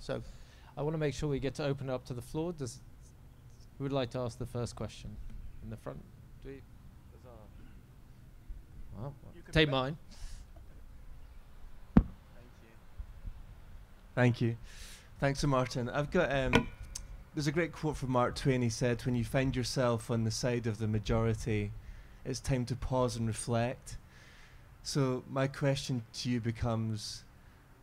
So I want to make sure we get to open up to the floor. Does, who would like to ask the first question? In the front? Do we, well, take mine. Thank you. Thank you. Thanks to Martin. I've got... Um, there's a great quote from Mark Twain. He said, when you find yourself on the side of the majority, it's time to pause and reflect. So my question to you becomes,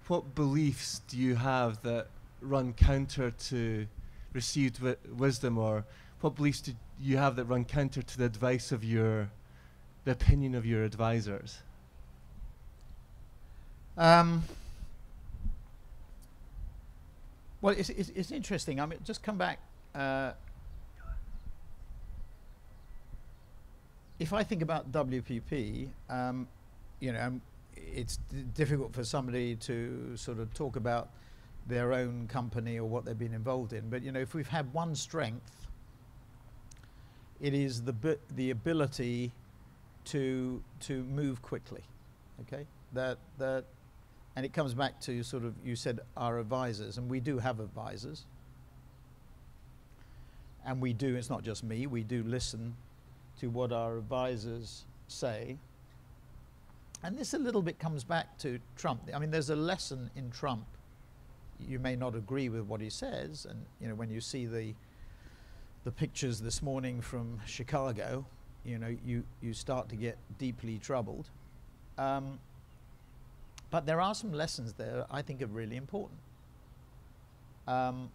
what beliefs do you have that run counter to received wi wisdom, or what beliefs do you have that run counter to the advice of your, the opinion of your advisors? Um, well, it's, it's, it's interesting. I mean, just come back. Uh, If I think about W P P, um, you know, um, it's d difficult for somebody to sort of talk about their own company or what they've been involved in. But, you know, if we've had one strength, it is the, the ability to, to move quickly, okay? That, that, and it comes back to sort of, you said our advisors, and we do have advisors. And we do, it's not just me, we do listen to what our advisors say. And this a little bit comes back to Trump. I mean, there's a lesson in Trump. You may not agree with what he says, and you know, when you see the the pictures this morning from Chicago, you know, you, you start to get deeply troubled. Um, but there are some lessons there I think are really important. Um,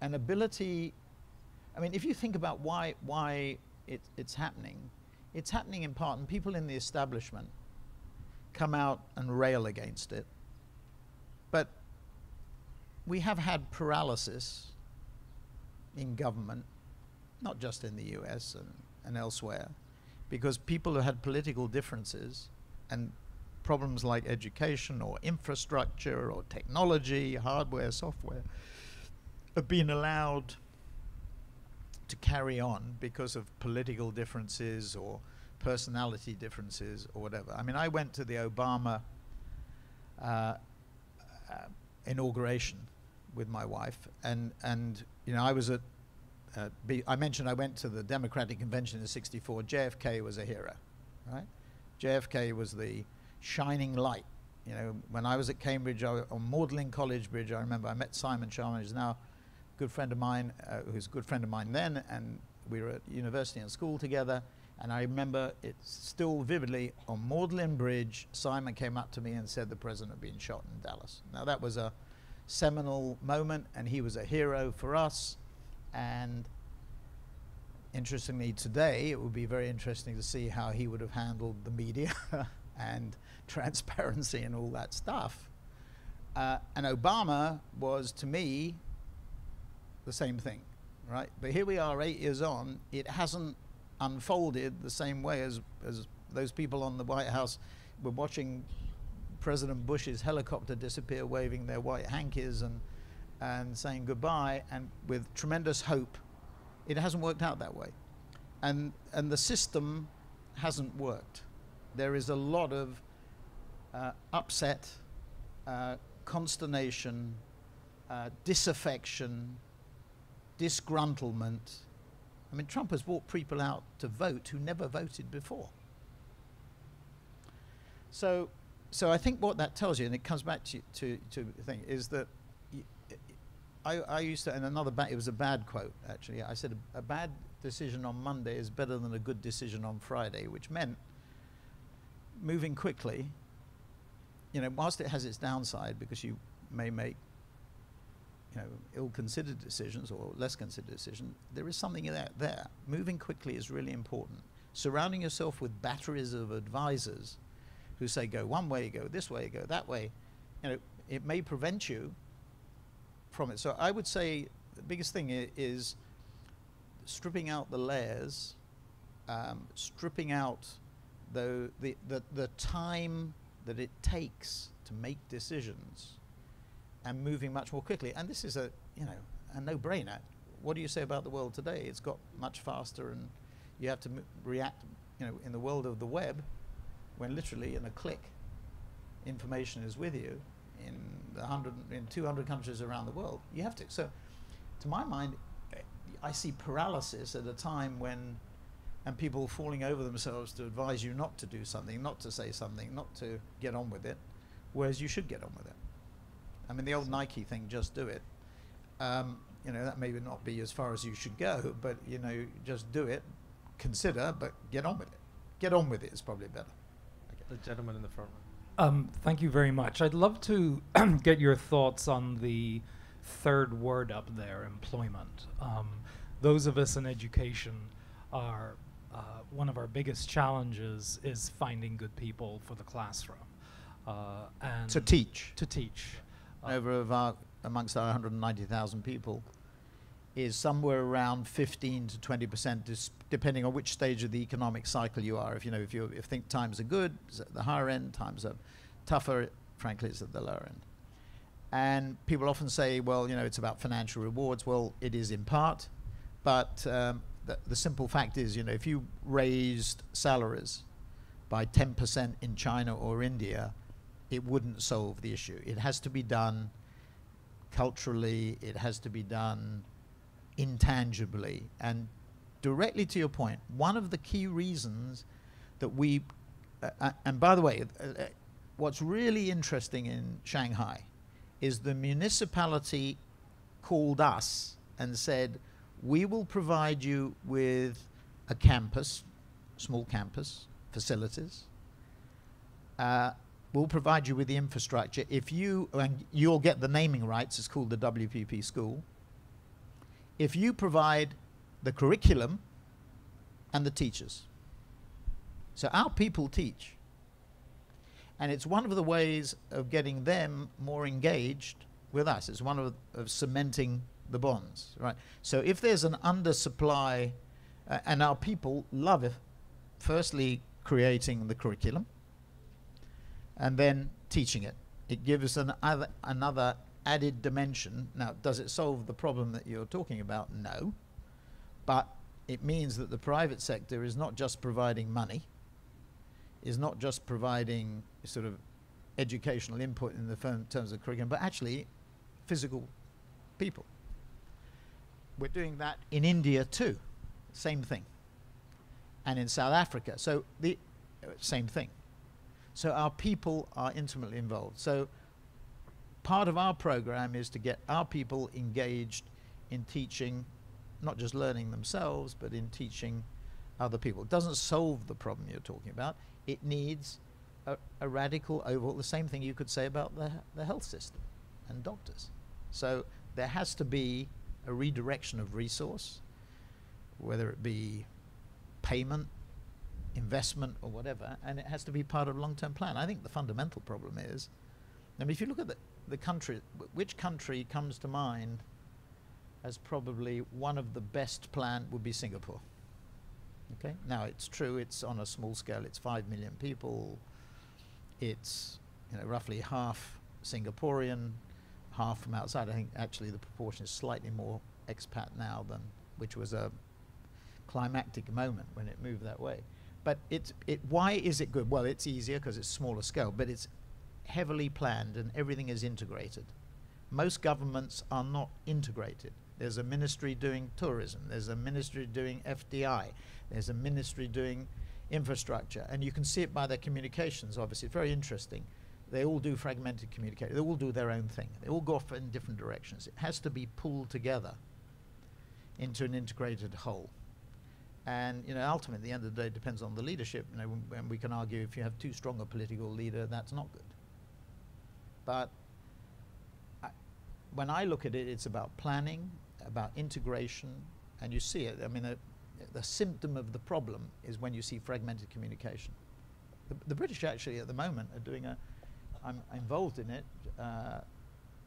an ability, I mean, if you think about why, why it, it's happening. It's happening in part, and people in the establishment come out and rail against it. But we have had paralysis in government, not just in the U S and, and elsewhere, because people who had political differences and problems like education or infrastructure or technology, hardware, software, have been allowed to carry on because of political differences or personality differences or whatever. I mean, I went to the Obama uh, uh, inauguration with my wife, and, and you know, I was at, uh, B I mentioned I went to the Democratic Convention in sixty-four. J F K was a hero, right? J F K was the shining light. You know, when I was at Cambridge, I, on Magdalene College Bridge, I remember I met Simon Schama, who's now a good friend of mine, uh, who's a good friend of mine then, and we were at university and school together, and I remember it still vividly, on Magdalene Bridge, Simon came up to me and said the president had been shot in Dallas. Now that was a seminal moment, and he was a hero for us, and interestingly today, it would be very interesting to see how he would have handled the media and transparency and all that stuff. Uh, and Obama was, to me, the same thing, right? But here we are eight years on, it hasn't unfolded the same way as, as those people on the White House were watching President Bush's helicopter disappear, waving their white hankies and, and saying goodbye, and with tremendous hope. It hasn't worked out that way. And, and the system hasn't worked. There is a lot of uh, upset, uh, consternation, uh, disaffection, disgruntlement. I mean, Trump has brought people out to vote who never voted before. So, so I think what that tells you, and it comes back to to, to the thing, is that I, I used to, and another bad, it was a bad quote actually. I said a, a bad decision on Monday is better than a good decision on Friday, which meant moving quickly, you know, whilst it has its downside because you may make, you know, ill-considered decisions or less considered decisions, there is something there, there. Moving quickly is really important. Surrounding yourself with batteries of advisors who say go one way, go this way, go that way, you know, it may prevent you from it. So I would say the biggest thing is, is stripping out the layers, um, stripping out The, the, the, the time that it takes to make decisions and moving much more quickly. And this is a, you know, a no-brainer. What do you say about the world today? It's got much faster, and you have to m react, you know, in the world of the web, when literally in a click, information is with you in, the hundred, in two hundred countries around the world. You have to. So to my mind, I see paralysis at a time when and people falling over themselves to advise you not to do something, not to say something, not to get on with it, whereas you should get on with it. I mean, the old Nike thing, just do it. Um, you know, that may not be as far as you should go, but, you know, just do it, consider, but get on with it. Get on with it is probably better. Okay. The gentleman in the front row. Um, thank you very much. I'd love to get your thoughts on the third word up there, employment. Um, those of us in education are... Uh, one of our biggest challenges is finding good people for the classroom. Uh, and to teach. To teach. Uh, Over of our, amongst our one hundred ninety thousand people is somewhere around fifteen to twenty percent, depending on which stage of the economic cycle you are. If you know, if you if think times are good, it's at the higher end, times are tougher, frankly, it's at the lower end. And people often say, well, you know, it's about financial rewards. Well, it is in part, but um, The, the simple fact is, you know, if you raised salaries by ten percent in China or India, it wouldn't solve the issue. It has to be done culturally. It has to be done intangibly. And directly to your point, one of the key reasons that we, uh, uh, and by the way, uh, uh, what's really interesting in Shanghai is the municipality called us and said, we will provide you with a campus, small campus, facilities. Uh, we'll provide you with the infrastructure. If you, and you'll get the naming rights, it's called the W P P school. If you provide the curriculum and the teachers. So our people teach. And it's one of the ways of getting them more engaged with us. It's one of, of cementing the bonds, right? So if there's an undersupply, uh, and our people love it, firstly creating the curriculum and then teaching it. It gives an other, another added dimension. Now, does it solve the problem that you're talking about? No. But it means that the private sector is not just providing money, is not just providing sort of educational input in the firm terms of curriculum, but actually physical people. We're doing that in India too, same thing, and in South Africa, so the same thing. So our people are intimately involved. So part of our program is to get our people engaged in teaching, not just learning themselves, but in teaching other people. It doesn't solve the problem you're talking about. It needs a, a radical overhaul. The same thing you could say about the, the health system and doctors. So there has to be a redirection of resource, whether it be payment, investment, or whatever, and it has to be part of a long-term plan. I think the fundamental problem is, I mean, if you look at the, the country, which country comes to mind as probably one of the best planned would be Singapore. Okay. Now it's true, it's on a small scale, it's five million people, it's you know, roughly half Singaporean, half from outside. I think actually the proportion is slightly more expat now than, which was a climactic moment when it moved that way. But it's, it, why is it good? Well, it's easier because it's smaller scale, but it's heavily planned and everything is integrated. Most governments are not integrated. There's a ministry doing tourism, there's a ministry doing F D I, there's a ministry doing infrastructure, and you can see it by their communications, obviously. It's very interesting. They all do fragmented communication. They all do their own thing. They all go off in different directions. It has to be pulled together into an integrated whole. And you know, ultimately, at the end of the day, it depends on the leadership. You know, and we can argue if you have too strong a political leader, that's not good. But I, when I look at it, it's about planning, about integration, and you see it. I mean, a, the symptom of the problem is when you see fragmented communication. The, the British actually at the moment are doing a, I'm involved in it uh,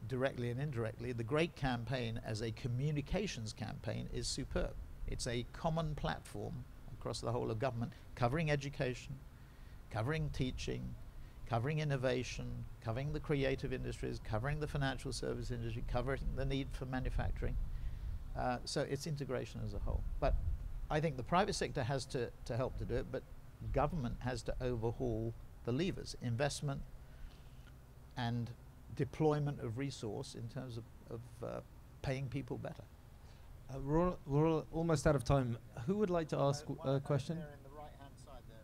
directly and indirectly. The Great Campaign as a communications campaign is superb. It's a common platform across the whole of government, covering education, covering teaching, covering innovation, covering the creative industries, covering the financial service industry, covering the need for manufacturing. Uh, so it's integration as a whole. But I think the private sector has to, to help to do it, but government has to overhaul the levers, investment and deployment of resource in terms of, of uh, paying people better. Uh, we're, all, we're all almost out of time. Who would like to ask uh, a question? There in the right-hand side there.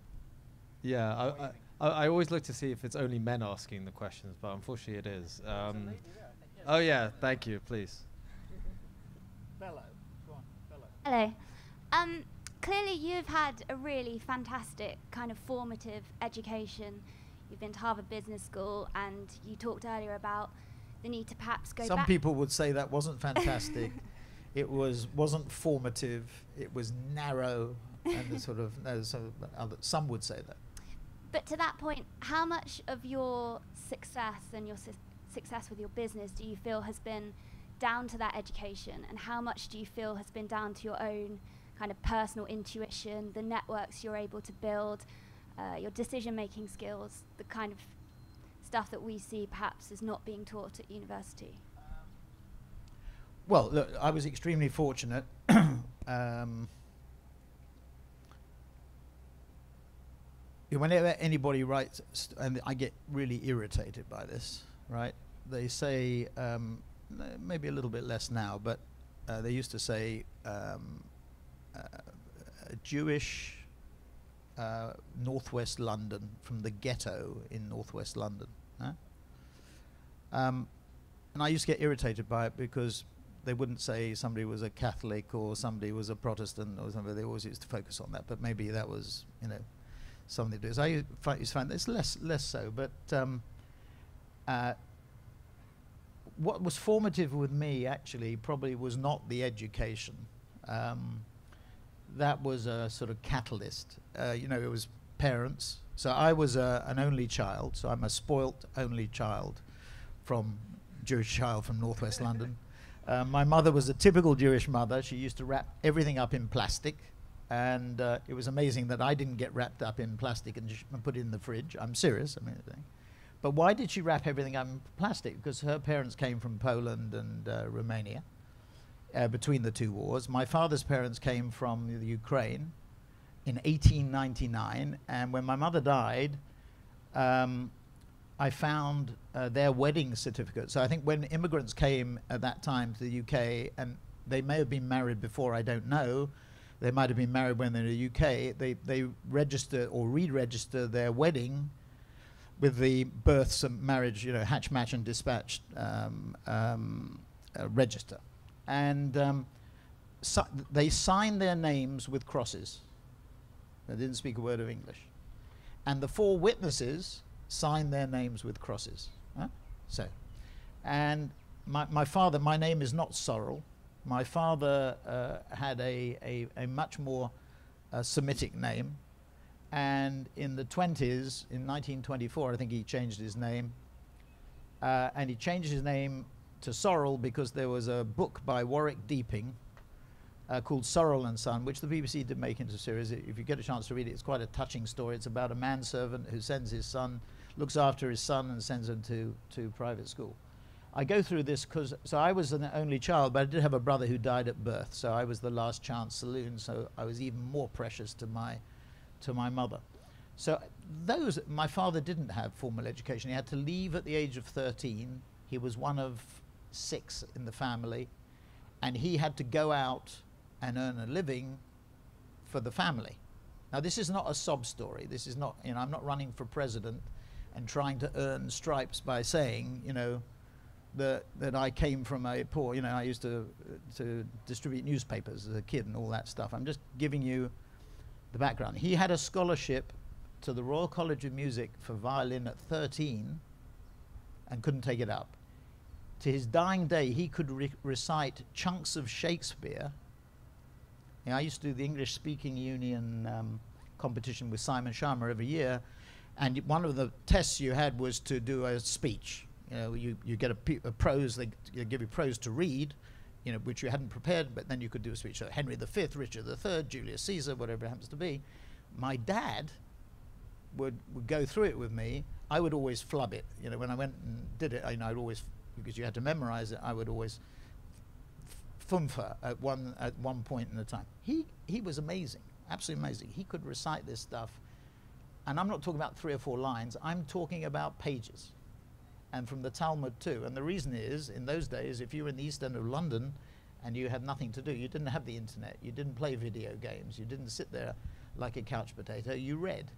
Yeah, I, I, I, I always look to see if it's only men asking the questions, but unfortunately it is. Um, lady, yeah. Oh yeah, thank you, please. Bello, go on, Bello. Hello. Um, clearly you've had a really fantastic kind of formative education. You've been to Harvard Business School, and you talked earlier about the need to perhaps go Some back. Some people would say that wasn't fantastic. It was, wasn't formative, it was narrow, and the sort of, no, sort of other, some would say that. But to that point, how much of your success and your su success with your business do you feel has been down to that education, and how much do you feel has been down to your own kind of personal intuition, the networks you're able to build, uh, your decision-making skills, the kind of stuff that we see perhaps as not being taught at university? Well, look, I was extremely fortunate. um, whenever anybody writes, st and I get really irritated by this, right? They say, um, maybe a little bit less now, but uh, they used to say um, uh, a Jewish uh, Northwest London, from the ghetto in Northwest London. Huh? Um, and I used to get irritated by it because they wouldn't say somebody was a Catholic or somebody was a Protestant or something. They always used to focus on that, but maybe that was, you know, something to do. So I used to find this less, less so, but um, uh, what was formative with me actually probably was not the education. Um, that was a sort of catalyst. Uh, you know, it was parents. So I was a, an only child, so I'm a spoilt only child from Jewish child from Northwest London. Uh, my mother was a typical Jewish mother. She used to wrap everything up in plastic. And uh, it was amazing that I didn't get wrapped up in plastic and put it in the fridge. I'm serious. I mean, but why did she wrap everything up in plastic? Because her parents came from Poland and uh, Romania uh, between the two wars. My father's parents came from the Ukraine in eighteen ninety-nine. And when my mother died, um, I found uh, their wedding certificate. So I think when immigrants came at that time to the U K, and they may have been married before, I don't know, they might have been married when they're in the U K, they, they register or re-register their wedding with the births and marriage, you know, hatch, match, and dispatch um, um, uh, register. And um, si they signed their names with crosses. They didn't speak a word of English. And the four witnesses signed their names with crosses. Huh? So, and my, my father, my name is not Sorrell. My father uh, had a, a, a much more uh, Semitic name, and in the twenties, in nineteen twenty-four, I think he changed his name, uh, and he changed his name to Sorrell because there was a book by Warwick Deeping uh, called Sorrell and Son, which the B B C did make into a series. If you get a chance to read it, it's quite a touching story. It's about a manservant who sends his son, looks after his son, and sends him to, to private school. I go through this because, so I was an only child, but I did have a brother who died at birth, so I was the last chance saloon, so I was even more precious to my, to my mother. So those, my father didn't have formal education. He had to leave at the age of thirteen. He was one of six in the family, and he had to go out and earn a living for the family. Now, this is not a sob story. This is not, you know, I'm not running for president and trying to earn stripes by saying, you know, That, that I came from a poor, you know, I used to, to distribute newspapers as a kid and all that stuff. I'm just giving you the background. He had a scholarship to the Royal College of Music for violin at thirteen and couldn't take it up. To his dying day, he could re recite chunks of Shakespeare. You know, I used to do the English Speaking Union um, competition with Simon Schama every year, and one of the tests you had was to do a speech. You know, you, you get a, p a prose, they, they give you prose to read, you know, which you hadn't prepared, but then you could do a speech. So Henry the Fifth, Richard the Third, Julius Caesar, whatever it happens to be. My dad would, would go through it with me. I would always flub it. You know, when I went and did it, I, you know, I'd always, because you had to memorize it, I would always fumfa at one, at one point in the time. He, he was amazing, absolutely amazing. He could recite this stuff. And I'm not talking about three or four lines. I'm talking about pages. And from the Talmud too. And the reason is, in those days, if you were in the East End of London and you had nothing to do, you didn't have the internet, you didn't play video games, you didn't sit there like a couch potato, you read.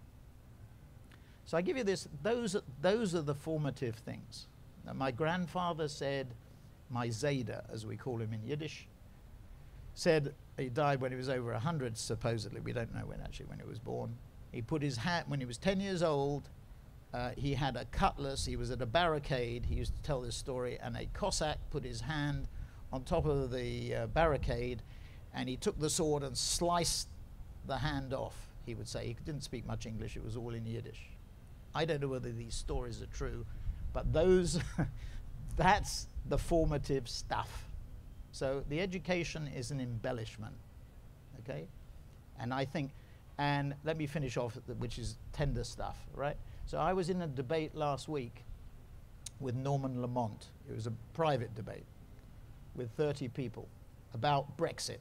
So I give you this, those, those are the formative things. Now, my grandfather said, my Zayda, as we call him in Yiddish, said he died when he was over a hundred, supposedly. We don't know when actually, when he was born. He put his hat, when he was ten years old, Uh, he had a cutlass, he was at a barricade, he used to tell this story, and a Cossack put his hand on top of the uh, barricade, and he took the sword and sliced the hand off, he would say. He didn't speak much English, it was all in Yiddish. I don't know whether these stories are true, but those, that's the formative stuff. So the education is an embellishment, okay? And I think, and let me finish off, which is tender stuff, right? So I was in a debate last week with Norman Lamont. It was a private debate with thirty people about Brexit.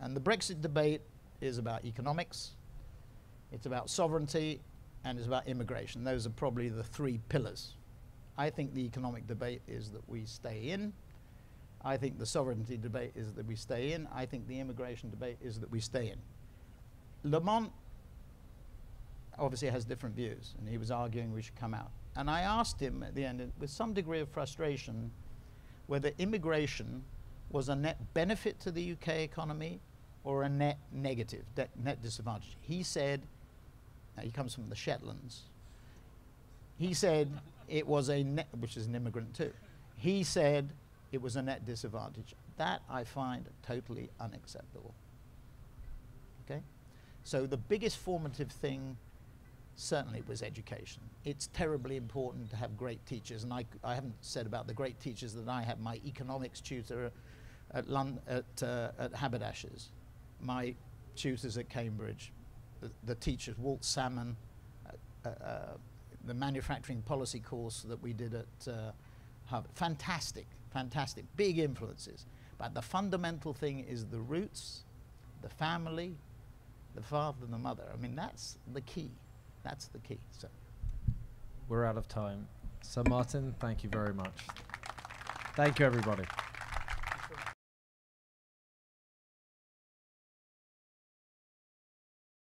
And the Brexit debate is about economics, it's about sovereignty, and it's about immigration. Those are probably the three pillars. I think the economic debate is that we stay in. I think the sovereignty debate is that we stay in. I think the immigration debate is that we stay in. Lamont obviously has different views, and he was arguing we should come out. And I asked him at the end, with some degree of frustration, whether immigration was a net benefit to the U K economy or a net negative, net disadvantage. He said, now he comes from the Shetlands, he said it was a net, which is an immigrant too, he said it was a net disadvantage. That I find totally unacceptable. Okay? So the biggest formative thing certainly was education. It's terribly important to have great teachers, and I, I haven't said about the great teachers that I had. My economics tutor at, London, at, uh, at Haberdashers, my tutors at Cambridge, the, the teachers, Walt Salmon, uh, uh, the manufacturing policy course that we did at uh, Harvard. Fantastic, fantastic, big influences. But the fundamental thing is the roots, the family, the father and the mother. I mean, that's the key. That's the key. So we're out of time. Sir Martin, thank you very much. Thank you, everybody.